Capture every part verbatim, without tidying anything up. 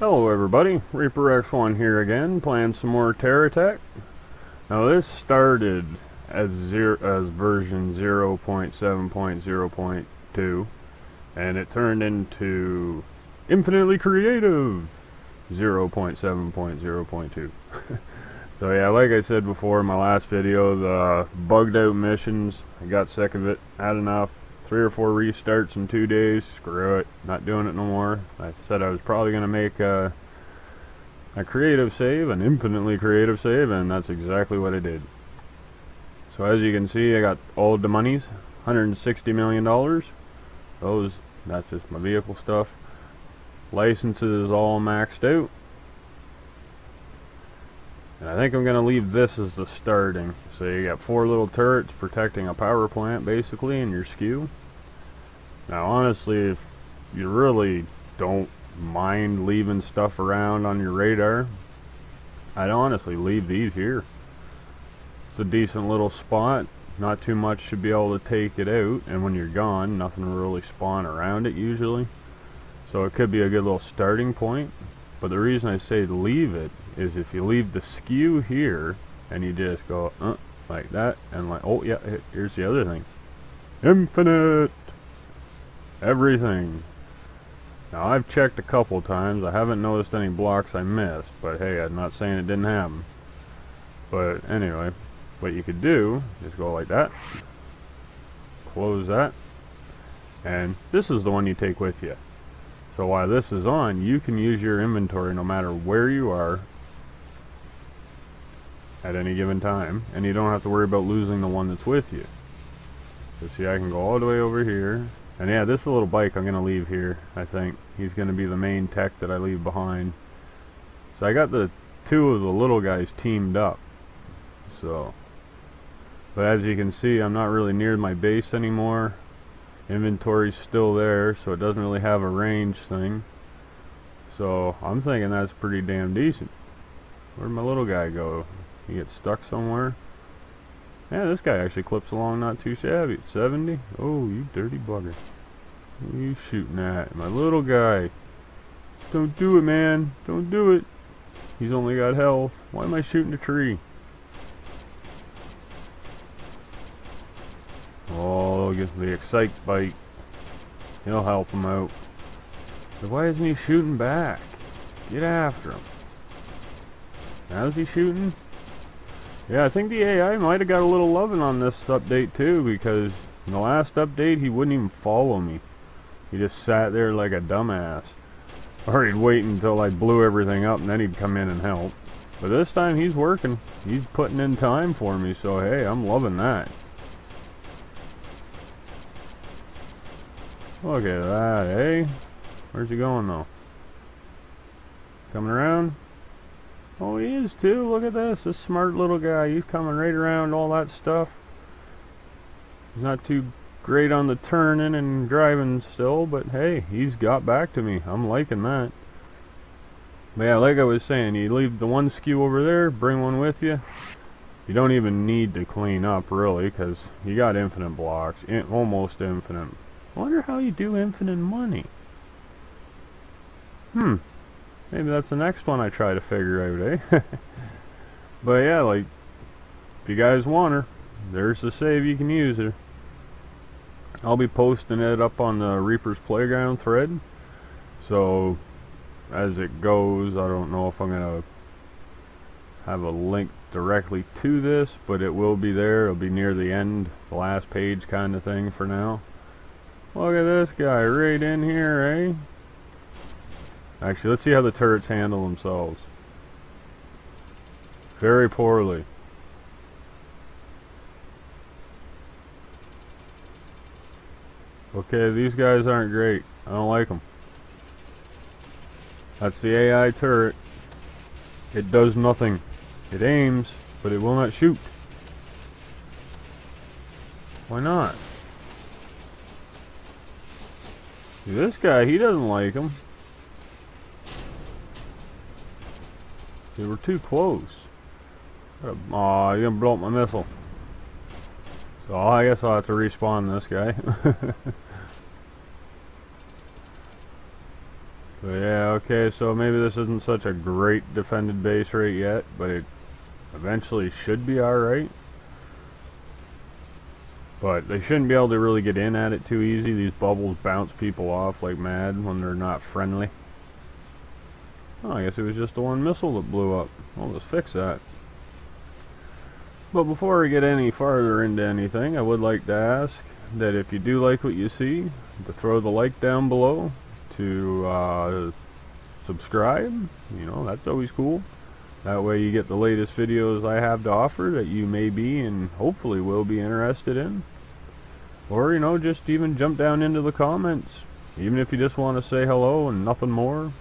Hello everybody, ReaperX one here again, playing some more TerraTech. Now this started as zero, as version zero point seven point zero point two, and it turned into infinitely creative zero point seven point zero point two. So yeah, like I said before in my last video, the bugged out missions, I got sick of it, had enough. Three or four restarts in two days, screw it, not doing it no more. I said I was probably going to make a, a creative save, an infinitely creative save, and that's exactly what I did. So as you can see, I got all the monies, one hundred sixty million dollars. Those, that's just my vehicle stuff. Licenses all maxed out. And I think I'm going to leave this as the starting. So you got four little turrets protecting a power plant, basically, in your skew. Now, honestly, if you really don't mind leaving stuff around on your radar, I'd honestly leave these here. It's a decent little spot. Not too much should be able to take it out. And when you're gone, nothing will really spawn around it, usually. So it could be a good little starting point. But the reason I say leave it is if you leave the skew here and you just go uh, like that and like, oh yeah, here's the other thing. Infinite! Everything. Now I've checked a couple times. I haven't noticed any blocks I missed, but hey, I'm not saying it didn't happen. But anyway, what you could do, just go like that. Close that. And this is the one you take with you. So while this is on, you can use your inventory no matter where you are at any given time, and you don't have to worry about losing the one that's with you. So see, I can go all the way over here, and yeah, this little bike I'm going to leave here, I think. He's going to be the main tech that I leave behind. So I got the two of the little guys teamed up. So, but as you can see, I'm not really near my base anymore. Inventory's still there, so it doesn't really have a range thing. So I'm thinking that's pretty damn decent. Where'd my little guy go? He gets stuck somewhere. Yeah, this guy actually clips along not too shabby. It's seventy. Oh, you dirty bugger. What are you shooting at? My little guy. Don't do it, man. Don't do it. He's only got health. Why am I shooting a tree? Oh, get the excite bite. He'll help him out. But why isn't he shooting back? Get after him. How's he shooting? Yeah, I think the A I might have got a little loving on this update too, because in the last update he wouldn't even follow me. He just sat there like a dumbass. Or he'd wait until I blew everything up and then he'd come in and help. But this time he's working. He's putting in time for me, so hey, I'm loving that. Look at that, eh? Where's he going, though? Coming around? Oh, he is, too. Look at this. This smart little guy. He's coming right around all that stuff. He's not too great on the turning and driving still, but hey, he's got back to me. I'm liking that. But yeah, like I was saying, you leave the one skew over there, bring one with you. You don't even need to clean up, really, because you got infinite blocks. In- almost infinite. I wonder how you do infinite money. Hmm. Maybe that's the next one I try to figure out, eh? But yeah, like, if you guys want her, there's the save you can use her. I'll be posting it up on the Reaper's Playground thread. So, as it goes, I don't know if I'm going to have a link directly to this, but it will be there. It'll be near the end, the last page kind of thing for now. Look at this guy right in here, eh? Actually, let's see how the turrets handle themselves. Very poorly. Okay, these guys aren't great. I don't like them. That's the A I turret. It does nothing. It aims, but it will not shoot. Why not? This guy, he doesn't like him. They were too close. Aw, you're gonna blow up my missile. So I guess I'll have to respawn this guy. But So yeah, okay, so maybe this isn't such a great defended base rate yet, but it eventually should be alright. But they shouldn't be able to really get in at it too easy. These bubbles bounce people off like mad when they're not friendly. Oh, I guess it was just the one missile that blew up. Well, let's fix that. But before we get any farther into anything, I would like to ask that if you do like what you see, to throw the like down below, to uh, subscribe. You know, that's always cool. That way you get the latest videos I have to offer that you may be and hopefully will be interested in. Or, you know, just even jump down into the comments. Even if you just want to say hello and nothing more,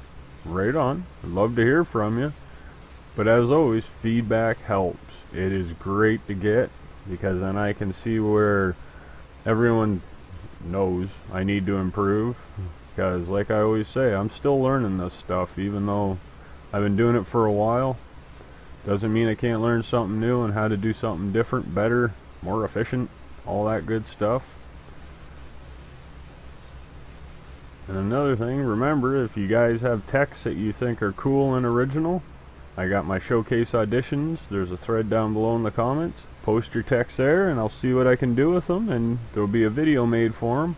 right on. I'd love to hear from you. But as always, feedback helps. It is great to get, because then I can see where everyone knows I need to improve. Because like I always say, I'm still learning this stuff, even though I've been doing it for a while. Doesn't mean I can't learn something new and how to do something different, better, more efficient, all that good stuff. And another thing, remember, if you guys have techs that you think are cool and original, I got my showcase auditions. There's a thread down below in the comments. Post your techs there and I'll see what I can do with them, and there'll be a video made for them.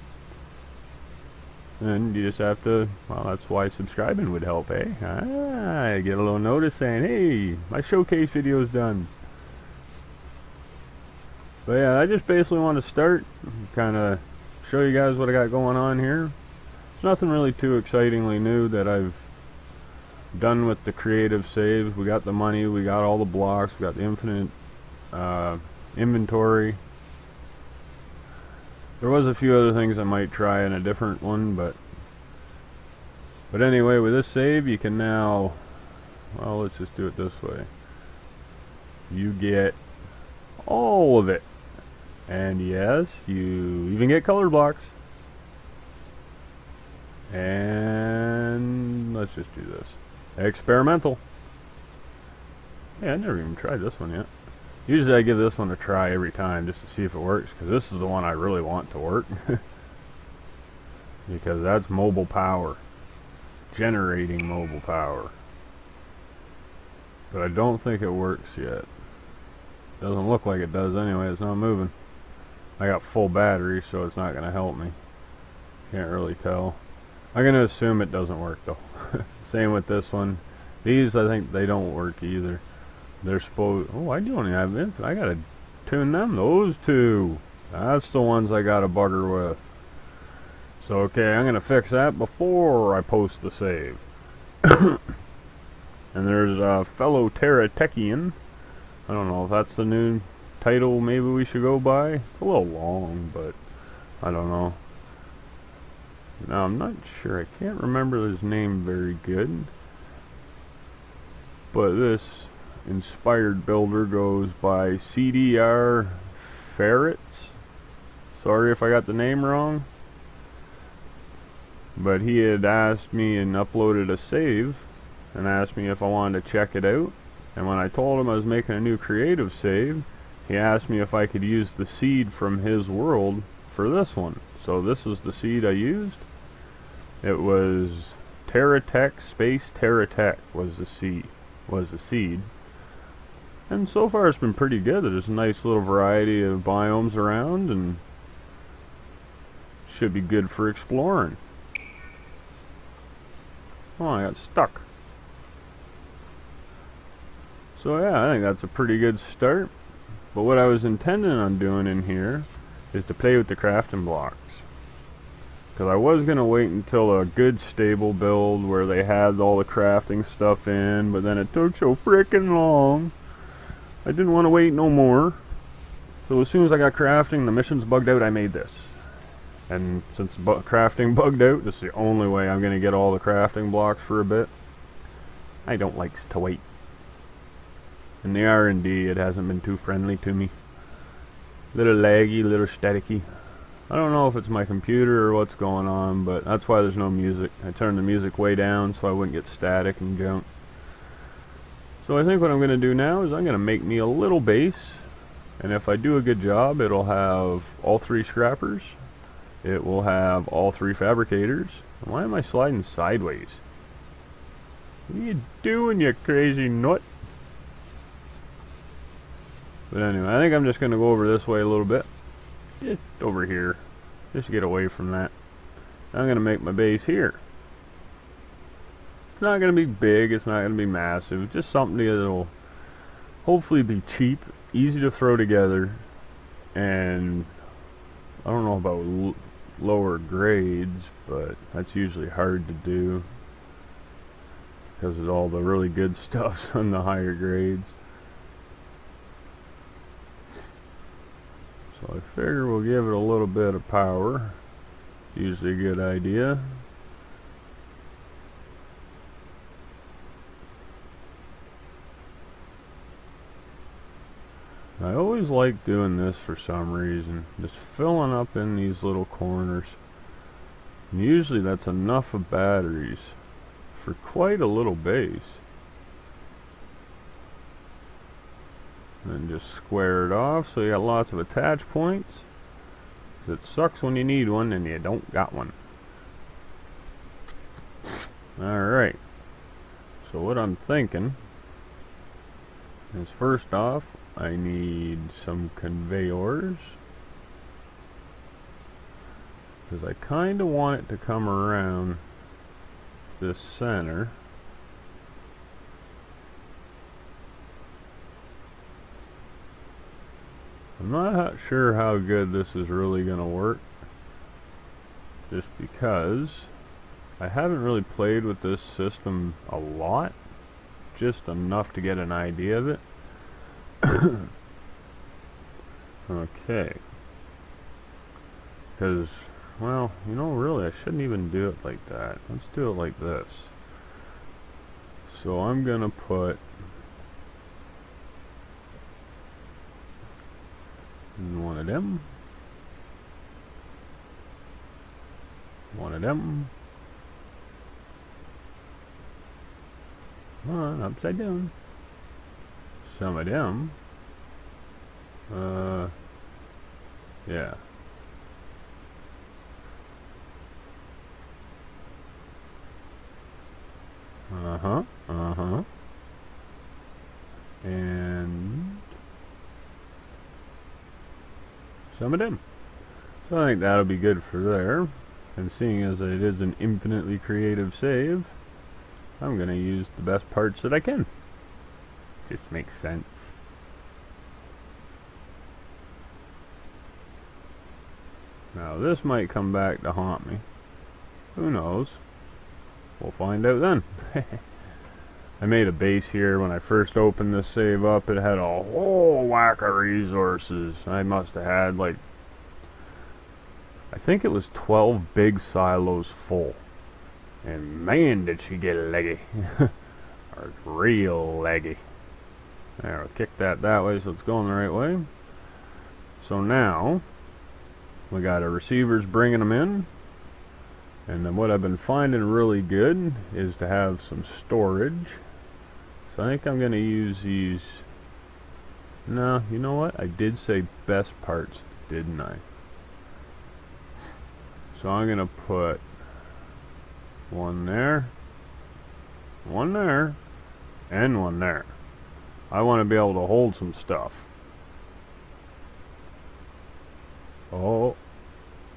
And you just have to, well, that's why subscribing would help, eh? Ah, I get a little notice saying, hey, my showcase video is done. But yeah, I just basically want to start, kind of show you guys what I got going on here. It's nothing really too excitingly new that I've done with the creative saves. We got the money, we got all the blocks, we got the infinite uh, inventory. There was a few other things I might try in a different one, but but anyway, with this save, you can now, well, let's just do it this way. You get all of it, and yes, you even get color blocks. And let's just do this experimental. Yeah, I never even tried this one yet. Usually I give this one a try every time just to see if it works, because this is the one I really want to work. Because that's mobile power. Generating mobile power. But I don't think it works yet. Doesn't look like it does anyway, it's not moving. I got full battery, so it's not going to help me. Can't really tell. I'm going to assume it doesn't work though. Same with this one. These, I think they don't work either. They're supposed... Oh, I do only have infinite. I gotta tune them. Those two. That's the ones I gotta bugger with. So, okay, I'm gonna fix that before I post the save. And there's a fellow TerraTechian. I don't know if that's the new title maybe we should go by. It's a little long, but I don't know. Now, I'm not sure. I can't remember his name very good. But this... inspired builder goes by C D R Ferrets. Sorry if I got the name wrong, but he had asked me and uploaded a save and asked me if I wanted to check it out. And when I told him I was making a new creative save, he asked me if I could use the seed from his world for this one. So this is the seed I used. It was TerraTech space TerraTech was the seed was the seed. And so far it's been pretty good. There's a nice little variety of biomes around, and should be good for exploring. Oh, I got stuck. So yeah, I think that's a pretty good start. But what I was intending on doing in here is to play with the crafting blocks. Because I was going to wait until a good stable build where they had all the crafting stuff in, but then it took so frickin' long. I didn't want to wait no more, so as soon as I got crafting, the mission's bugged out, I made this. And since bu crafting bugged out, this is the only way I'm going to get all the crafting blocks for a bit. I don't like to wait. And the R and D, it hasn't been too friendly to me. Little laggy, little staticky. I don't know if it's my computer or what's going on, but that's why there's no music. I turned the music way down so I wouldn't get static and junk. So I think what I'm going to do now is I'm going to make me a little base, and if I do a good job, it'll have all three scrappers, it will have all three fabricators. Why am I sliding sideways? What are you doing, you crazy nut? But anyway, I think I'm just going to go over this way a little bit. Just over here. Just get away from that. I'm going to make my base here. It's not going to be big. It's not going to be massive. Just something that'll hopefully be cheap, easy to throw together, and I don't know about l lower grades, but that's usually hard to do because of all the really good stuff's on the higher grades. So I figure we'll give it a little bit of power. It's usually a good idea. I always like doing this for some reason, just filling up in these little corners, and usually that's enough of batteries for quite a little base. And just square it off so you got lots of attach points. It sucks when you need one and you don't got one. Alright, so what I'm thinking is, first off, I need some conveyors, because I kind of want it to come around this center. I'm not sure how good this is really going to work, just because I haven't really played with this system a lot, just enough to get an idea of it. Okay, because, well, you know, really I shouldn't even do it like that. Let's do it like this. So I'm gonna put one of them, one of them, come on, upside down. Some of them. Uh, yeah. Uh-huh, uh-huh. And some of them. So I think that'll be good for there. And seeing as it is an infinitely creative save, I'm going to use the best parts that I can. Just makes sense. Now this might come back to haunt me. Who knows? We'll find out then. I made a base here when I first opened this save up. It had a whole whack of resources. I must have had like, I think it was twelve big silos full. And man, did she get leggy. Or real leggy. There, I'll kick that that way so it's going the right way. So now, we got our receivers bringing them in. And then what I've been finding really good is to have some storage. So I think I'm going to use these... No, you know what? I did say best parts, didn't I? So I'm going to put one there, one there, and one there. I want to be able to hold some stuff. Oh,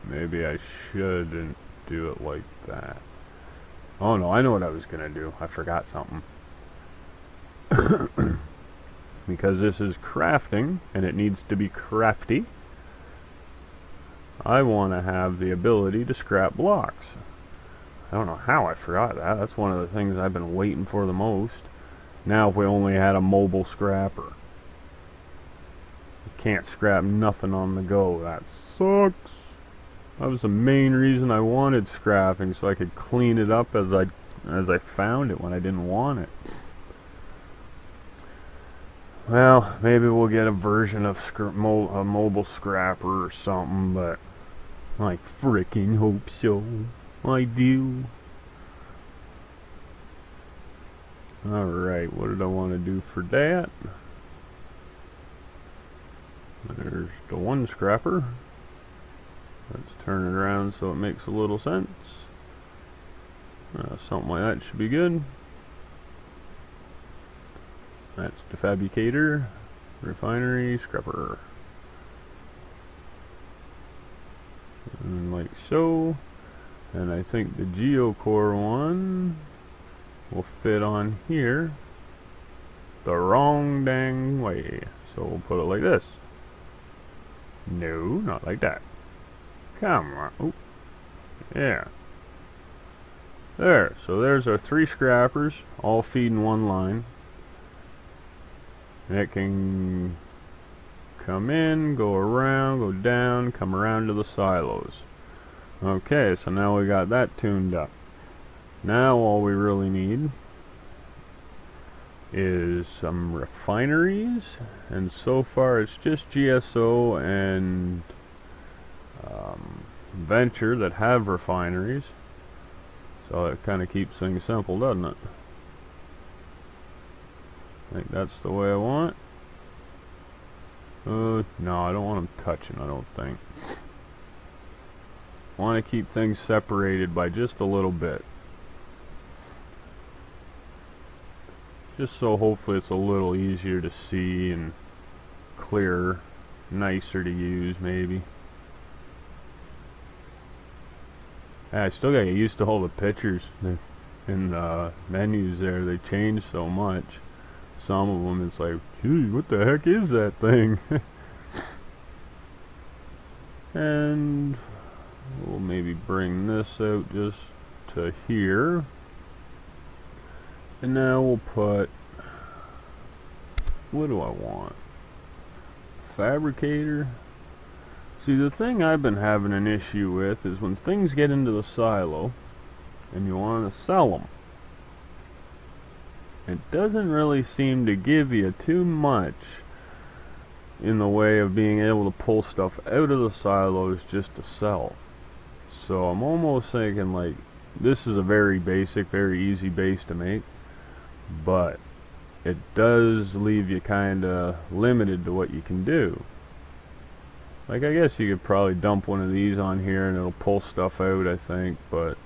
maybe I shouldn't do it like that. Oh no, I know what I was going to do. I forgot something. Because this is crafting, and it needs to be crafty, I want to have the ability to scrap blocks. I don't know how I forgot that. That's one of the things I've been waiting for the most. Now if we only had a mobile scrapper. You can't scrap nothing on the go. That sucks. That was the main reason I wanted scrapping, so I could clean it up as I as I found it when I didn't want it. Well, maybe we'll get a version of scra mo a mobile scrapper or something, but I freaking hope so. I do. Alright, what did I want to do for that? There's the one scrapper. Let's turn it around so it makes a little sense. Uh, something like that should be good. That's defabricator, refinery, scrapper. And like so. And I think the GeoCore one will fit on here the wrong dang way. So we'll put it like this. No, not like that. Come on. Oh. Yeah. There. So there's our three scrappers all feeding one line. And it can come in, go around, go down, come around to the silos. Okay, so now we got that tuned up. Now all we really need is some refineries, and so far it's just G S O and um, Venture that have refineries. So it kind of keeps things simple, doesn't it? I think that's the way I want. Uh, no, I don't want them touching, I don't think. I want to keep things separated by just a little bit. Just so hopefully it's a little easier to see and clearer, nicer to use maybe. I still gotta get used to all the pictures in the menus there. They change so much. Some of them it's like, gee, what the heck is that thing? And we'll maybe bring this out just to here. And now we'll put, what do I want? Fabricator. See, the thing I've been having an issue with is when things get into the silo and you want to sell them, it doesn't really seem to give you too much in the way of being able to pull stuff out of the silos just to sell. So I'm almost thinking, like, this is a very basic, very easy base to make, but it does leave you kind of limited to what you can do. Like, I guess you could probably dump one of these on here and it'll pull stuff out, I think, but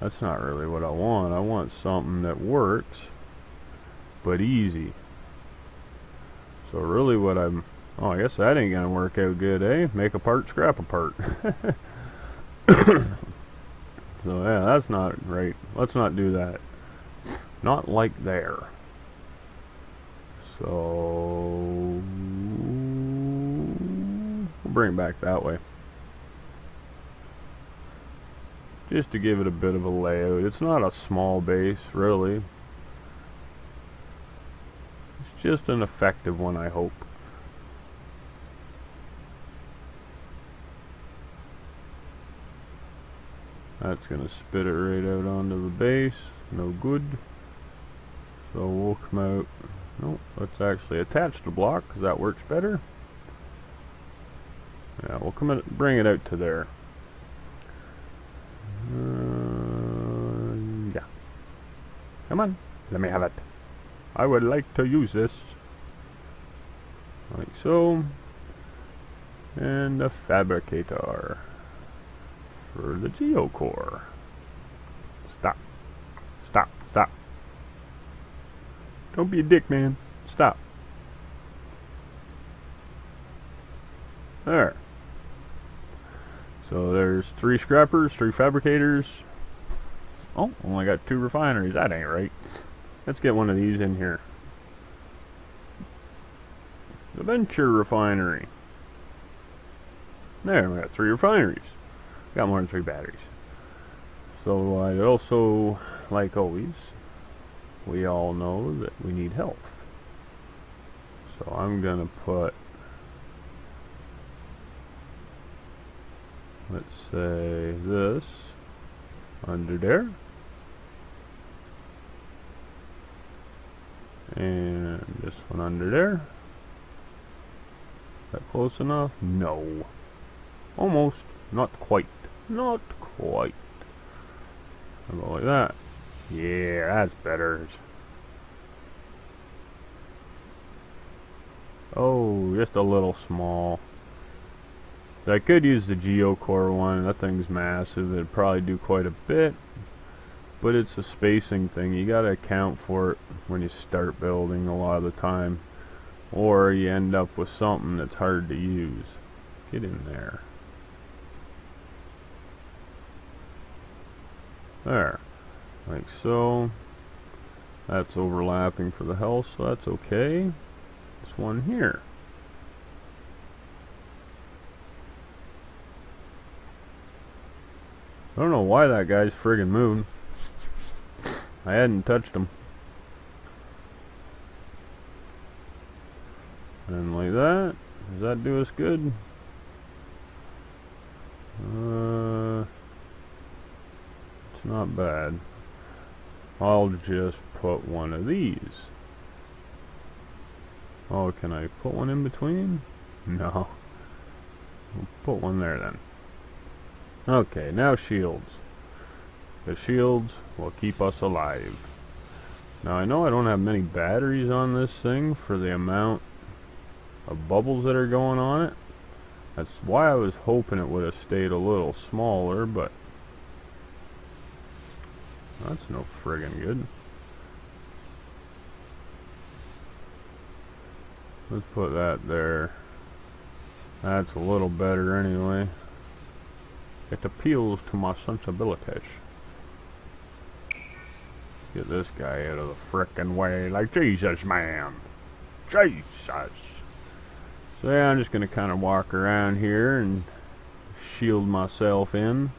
that's not really what I want. I want something that works, but easy. So really what I'm... Oh, I guess that ain't gonna work out good, eh? Make a part, scrap a part. So yeah, that's not right. Let's not do that. Not like there. So... we'll bring it back that way. Just to give it a bit of a layout. It's not a small base, really. It's just an effective one, I hope. That's going to spit it right out onto the base. No good. So we'll come out. Nope, let's actually attach the block because that works better. Yeah, we'll come and bring it out to there. Uh, yeah. Come on, let me have it. I would like to use this. Like so. And a fabricator. For the GeoCore. Stop. Stop. Stop. Don't be a dick, man. Stop. There. So there's three scrappers, three fabricators. Oh, only got two refineries. That ain't right. Let's get one of these in here. The Venture refinery. There, we got three refineries. Got more than three batteries. So I also, like always, we all know that we need health. So I'm gonna put, let's say this under there. And this one under there. Is that close enough? No. Almost. Not quite. Not quite. How about like that? Yeah, that's better. Oh, just a little small. So I could use the GeoCore one. That thing's massive. It'd probably do quite a bit. but it's a spacing thing. You got to account for it when you start building a lot of the time, or you end up with something that's hard to use. Get in there. There, like so. That's overlapping for the health, so that's okay. This one here. I don't know why that guy's friggin' moved. I hadn't touched him. And like that. Does that do us good? Uh, it's not bad. I'll just put one of these. Oh, can I put one in between? No. We'll put one there then. Okay, now shields. The shields will keep us alive. Now I know I don't have many batteries on this thing for the amount of bubbles that are going on it. That's why I was hoping it would have stayed a little smaller, but that's no friggin' good. Let's put that there. That's a little better anyway. It appeals to my sensibilities. Get this guy out of the frickin' way, like Jesus, man. Jesus. So yeah, I'm just gonna kind of walk around here and shield myself in.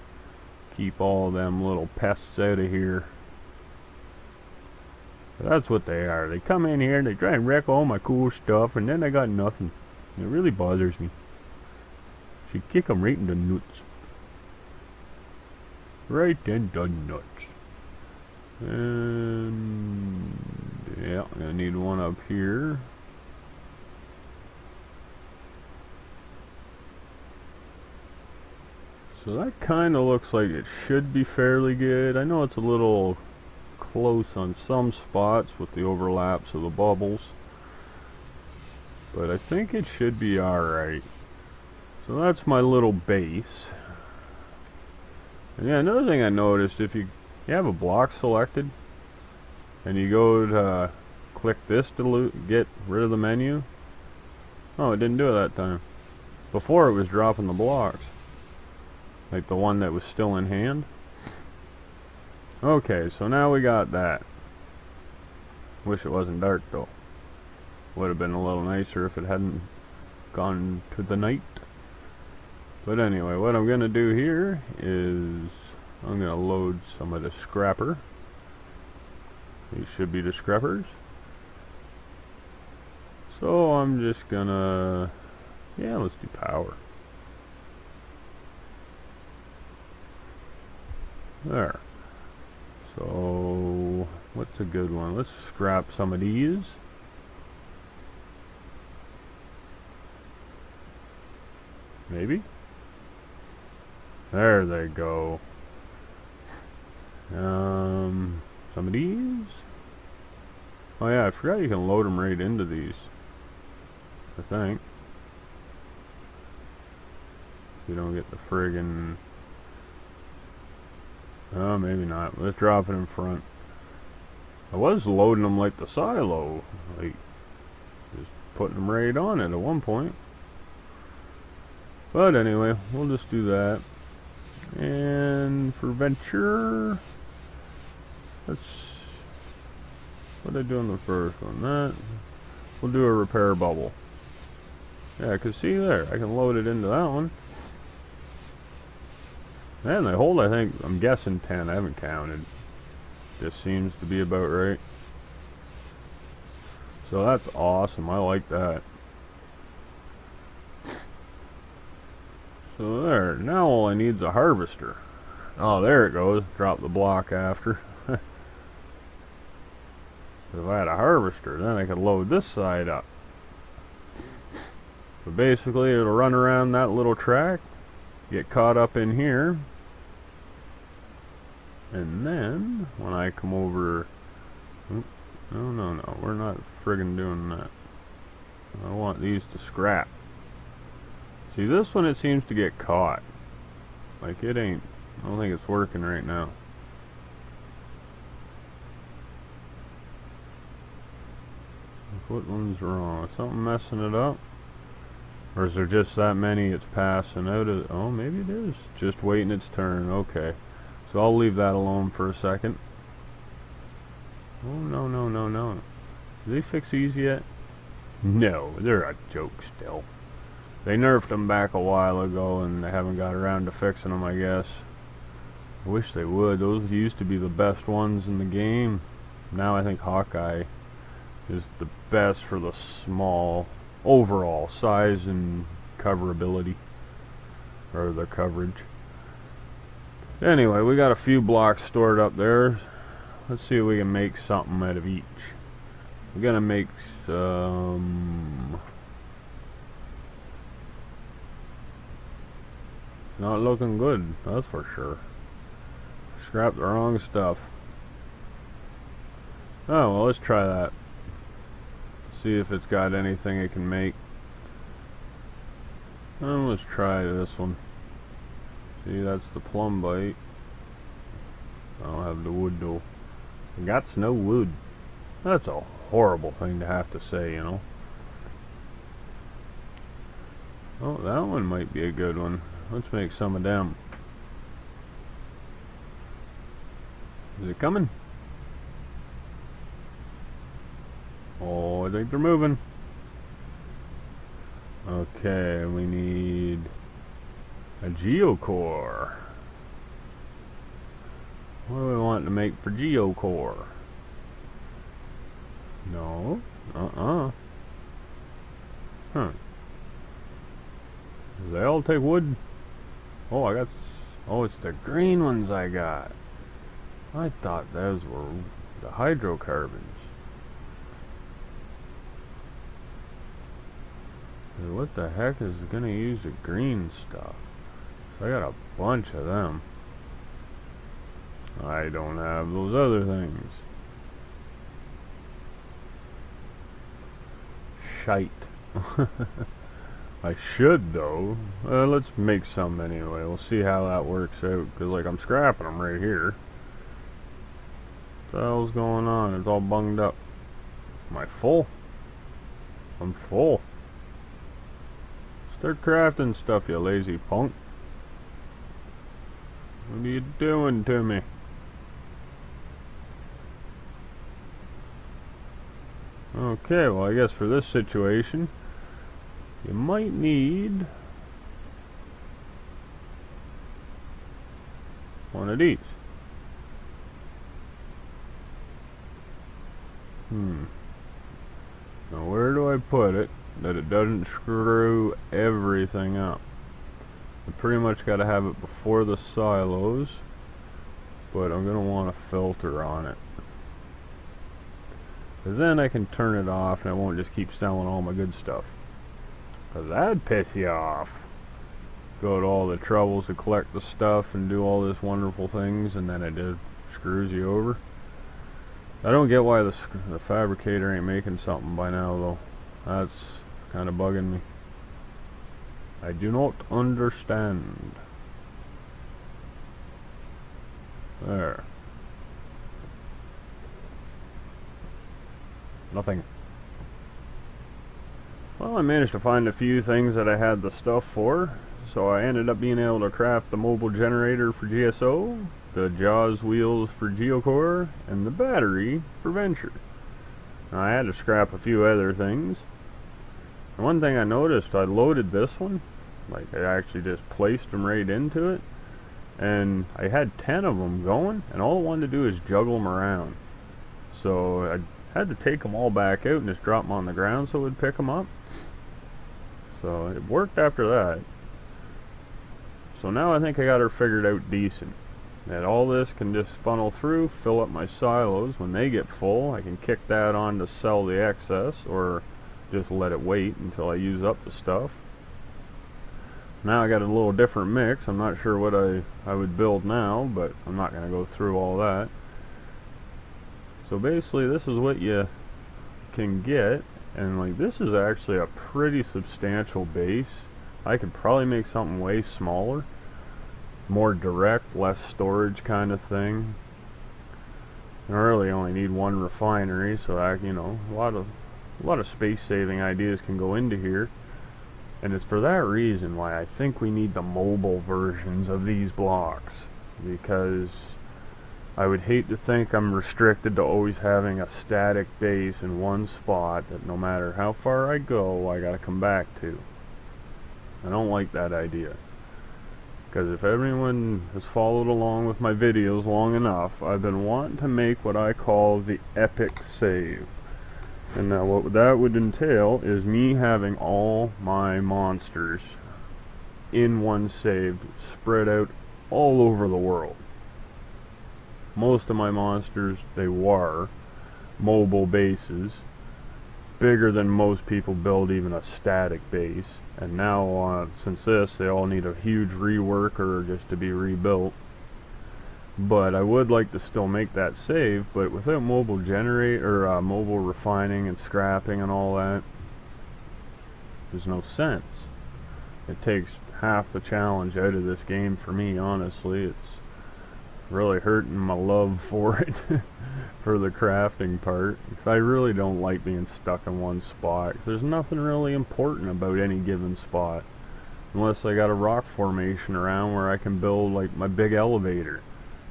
Keep all them little pests out of here. But that's what they are. They come in here and they try and wreck all my cool stuff, and then I got nothing. It really bothers me. Should kick them right in the nuts. Right in the nuts. And yeah, I need one up here. So that kind of looks like it should be fairly good. I know it's a little close on some spots with the overlaps of the bubbles, but I think it should be alright. So that's my little base. And yeah, another thing I noticed, if you, you have a block selected and you go to uh, click this to loot, get rid of the menu. Oh, it didn't do it that time. Before it was dropping the blocks. Like the one that was still in hand. Okay, so now we got that. Wish it wasn't dark though. Would have been a little nicer if it hadn't gone to the night. But anyway, what I'm going to do here is I'm going to load some of the scrapper. These should be the scrappers. So I'm just going to, yeah, let's do power. There. So, what's a good one? Let's scrap some of these. Maybe. There they go. Um, some of these. Oh yeah, I forgot you can load them right into these. I think. You don't get the friggin'. Oh, maybe not. Let's drop it in front. I was loading them like the silo, like just putting them right on it at one point. But anyway, we'll just do that. And for Venture, let's, what did I do on the first one? That, we'll do a repair bubble. Yeah, I can see there, I can load it into that one. And they hold, I think, I'm guessing ten, I haven't counted. Just seems to be about right. So that's awesome, I like that. So there, now all I need is a harvester. Oh, there it goes, drop the block after. If I had a harvester, then I could load this side up. But basically, it'll run around that little track, get caught up in here, and then when I come over, no, no, no, we're not friggin' doing that. I want these to scrap. See, this one, it seems to get caught. Like it ain't, I don't think it's working right now. What one's wrong? Something messing it up? Or is there just that many it's passing out of? Oh, maybe it is. Just waiting its turn. Okay. So I'll leave that alone for a second. Oh, no, no, no, no. Did they fix these yet? No, they're a joke still. They nerfed them back a while ago and they haven't got around to fixing them, I guess. I wish they would. Those used to be the best ones in the game. Now I think Hawkeye is the best for the small overall size and coverability, or the coverage. Anyway, we got a few blocks stored up there. Let's see if we can make something out of each. We're gonna make some. Not looking good, that's for sure. Scrap the wrong stuff. Oh, well, let's try that. See if it's got anything it can make. And let's try this one. See, that's the plumbite. I don't have the wood though. Got's no wood. That's a horrible thing to have to say, you know. Oh, that one might be a good one. Let's make some of them. Is it coming? Oh, I think they're moving. Okay, we need a GeoCore. What do we want to make for GeoCore? No. Uh-uh. Huh. Do they all take wood? Oh, I got... Oh, it's the green ones I got. I thought those were the hydrocarbons. What the heck is gonna use the green stuff? So I got a bunch of them. I don't have those other things. Shite. I should though. Uh, let's make some anyway. We'll see how that works out. Cause like I'm scrapping them right here. What the hell's going on? It's all bunged up. Am I full? I'm full. Start crafting stuff, you lazy punk. What are you doing to me? Okay, well I guess for this situation, you might need one of these. Hmm. Now where do I put it that it doesn't screw everything up? I pretty much got to have it before the silos, but I'm going to want a filter on it. And then I can turn it off and I won't just keep selling all my good stuff. Because that'd piss you off. Go to all the troubles to collect the stuff and do all this wonderful things and then it just screws you over. I don't get why the, the fabricator ain't making something by now though. That's kind of bugging me. I do not understand. There. Nothing. Well, I managed to find a few things that I had the stuff for. So I ended up being able to craft the mobile generator for G S O, the JAWS wheels for GeoCore, and the battery for Venture. Now, I had to scrap a few other things. One thing I noticed, I loaded this one, like I actually just placed them right into it, and I had ten of them going, and all I wanted to do is juggle them around. So I had to take them all back out and just drop them on the ground so it would pick them up. So it worked after that. So now I think I got her figured out decent. And all this can just funnel through, fill up my silos. When they get full, I can kick that on to sell the excess, or just let it wait until I use up the stuff. Now I got a little different mix. I'm not sure what I, I would build now, but I'm not going to go through all that. So basically this is what you can get, and like this is actually a pretty substantial base. I could probably make something way smaller, more direct, less storage kind of thing. And I really only need one refinery, so I, you know, a lot of a lot of space saving ideas can go into here, and it's for that reason why I think we need the mobile versions of these blocks, because I would hate to think I'm restricted to always having a static base in one spot that no matter how far I go I gotta come back to. I don't like that idea, because if everyone has followed along with my videos long enough, I've been wanting to make what I call the epic save. And now what that would entail is me having all my monsters in one save, spread out all over the world. Most of my monsters, they were mobile bases, bigger than most people build even a static base, and now uh, since this, they all need a huge rework or just to be rebuilt. But I would like to still make that save, but without mobile generate or uh, mobile refining and scrapping and all that, there's no sense. It takes half the challenge out of this game for me, honestly. It's really hurting my love for it, for the crafting part, because I really don't like being stuck in one spot, because there's nothing really important about any given spot, unless I got a rock formation around where I can build like my big elevator.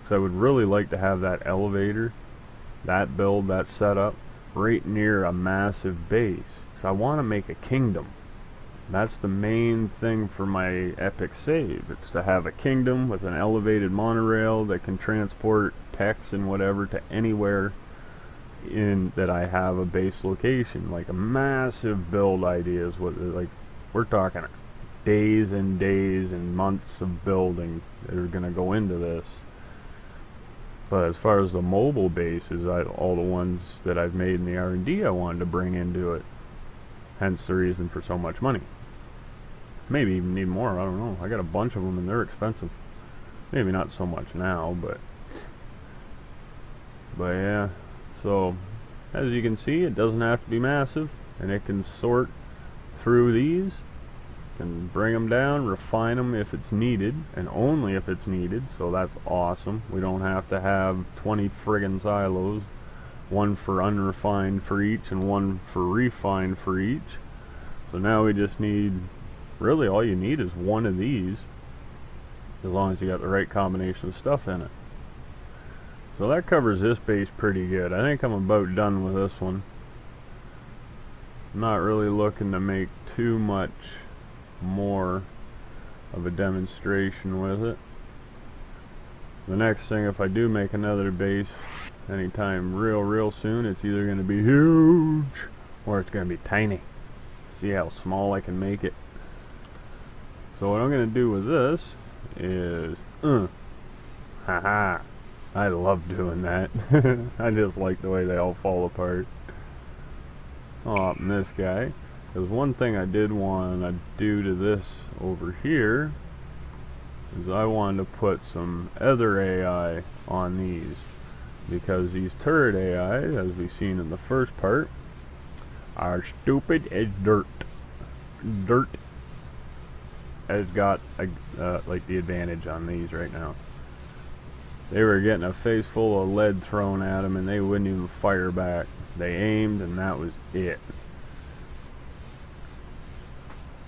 So I would really like to have that elevator, that build, that setup right near a massive base, because I want to make a kingdom. That's the main thing for my epic save. It's to have a kingdom with an elevated monorail that can transport techs and whatever to anywhere in that I have a base location. Like a massive build idea is what, like, we're talking days and days and months of building that are going to go into this. But as far as the mobile bases, I, all the ones that I've made in the R and D, I wanted to bring into it. Hence the reason for so much money. Maybe even need more, I don't know. I got a bunch of them and they're expensive. Maybe not so much now, but... But yeah, so as you can see, it doesn't have to be massive. And it can sort through these. Can bring them down, refine them if it's needed, and only if it's needed, so that's awesome. We don't have to have twenty friggin' silos, one for unrefined for each and one for refined for each. So now we just need, really all you need is one of these, as long as you got the right combination of stuff in it. So that covers this base pretty good. I think I'm about done with this one. I'm not really looking to make too much more of a demonstration with it. The next thing, if I do make another base anytime real real soon, it's either going to be huge or it's going to be tiny. See how small I can make it. So what I'm going to do with this is uh, haha I love doing that. I just like the way they all fall apart. Oh, and this guy, because one thing I did want to do to this over here is I wanted to put some other A I on these, because these turret A I, as we've seen in the first part, are stupid as dirt. Dirt has got a, uh, like the advantage on these right now. They were getting a face full of lead thrown at them and they wouldn't even fire back. They aimed and that was it.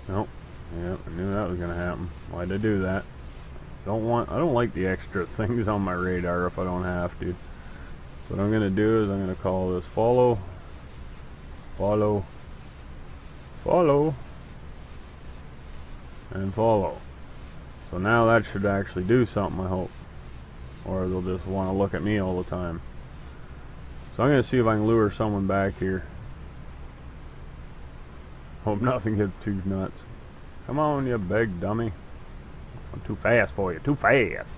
Nope. Yeah, I knew that was gonna happen. Why'd I do that? Don't want. I don't like the extra things on my radar if I don't have to. So what I'm gonna do is I'm gonna call this follow, follow, follow, and follow. So now that should actually do something, I hope, or they'll just want to look at me all the time. So I'm gonna see if I can lure someone back here. Hope nothing gets too nuts. Come on, you big dummy. I'm too fast for you. Too fast.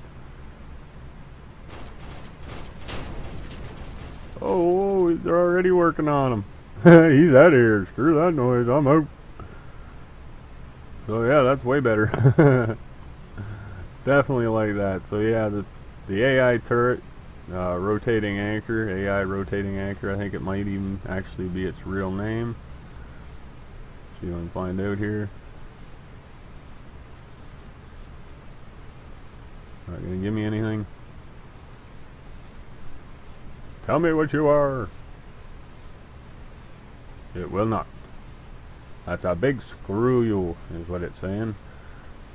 Oh, they're already working on him. He's out of here. Screw that noise. I'm out. So yeah, that's way better. Definitely like that. So yeah, the, the A I turret, uh, rotating anchor, A I rotating anchor. I think it might even actually be its real name. See if I can find out here. Not gonna give me anything. Tell me what you are. It will not. That's a big screw you, is what it's saying.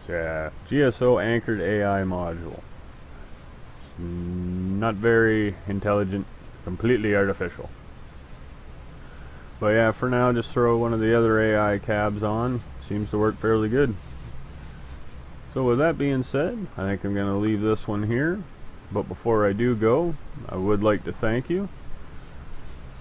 It's a G S O anchored A I module. It's not very intelligent, completely artificial. But yeah, for now, just throw one of the other A I cabs on. Seems to work fairly good. So with that being said, I think I'm going to leave this one here. But before I do go, I would like to thank you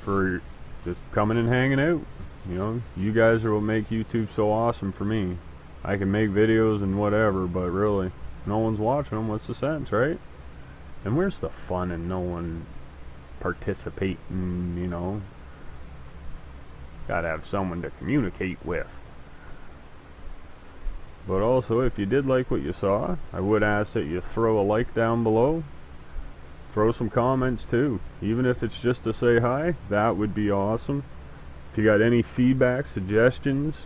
for just coming and hanging out. You know, you guys are what make YouTube so awesome for me. I can make videos and whatever, but really, no one's watching them. What's the sense, right? And where's the fun in no one participating, you know? Gotta have someone to communicate with. But also, if you did like what you saw, I would ask that you throw a like down below. Throw some comments too. Even if it's just to say hi, that would be awesome. If you got any feedback, suggestions,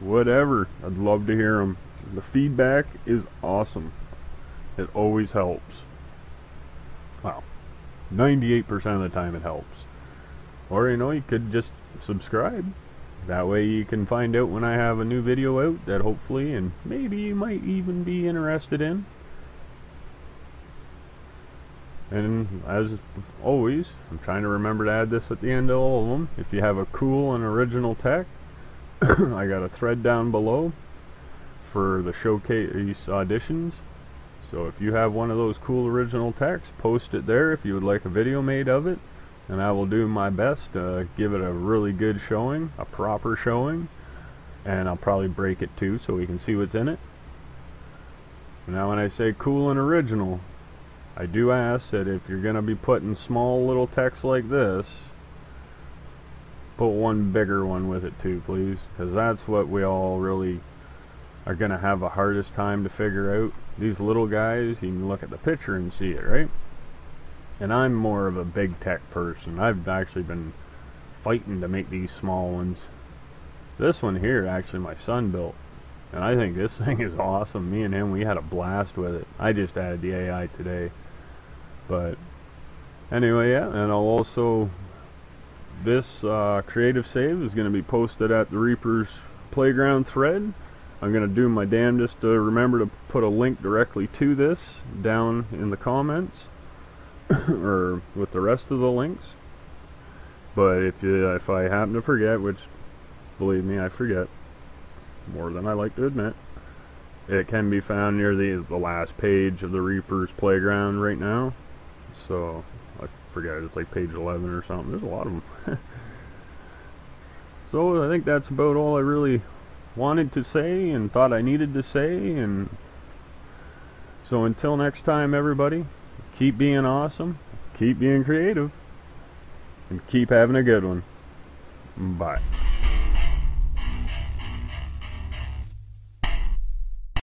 whatever, I'd love to hear them. The feedback is awesome. It always helps. Wow. ninety-eight percent of the time it helps. Or, you know, you could just subscribe. That way you can find out when I have a new video out that hopefully and maybe you might even be interested in. And as always, I'm trying to remember to add this at the end of all of them. If you have a cool and original tech, I got a thread down below for the showcase auditions. So if you have one of those cool original techs, post it there if you would like a video made of it. And I will do my best to give it a really good showing, a proper showing. And I'll probably break it too so we can see what's in it. Now when I say cool and original, I do ask that if you're going to be putting small little text like this, put one bigger one with it too, please. Because that's what we all really are going to have the hardest time to figure out. These little guys, you can look at the picture and see it, right? And I'm more of a big tech person. I've actually been fighting to make these small ones. This one here, actually, my son built. And I think this thing is awesome. Me and him, we had a blast with it. I just added the A I today. But anyway, yeah, and I'll also, this uh, creative save is going to be posted at the Reaper's Playground thread. I'm going to do my damnedest to remember to put a link directly to this down in the comments, or with the rest of the links. But if, uh, if I happen to forget, which, believe me, I forget more than I like to admit, it can be found near the, the last page of the Reaper's Playground right now. So I forget, it's like page eleven or something. There's a lot of them. So I think that's about all I really wanted to say and thought I needed to say. And so until next time, everybody, keep being awesome, keep being creative, and keep having a good one. Bye.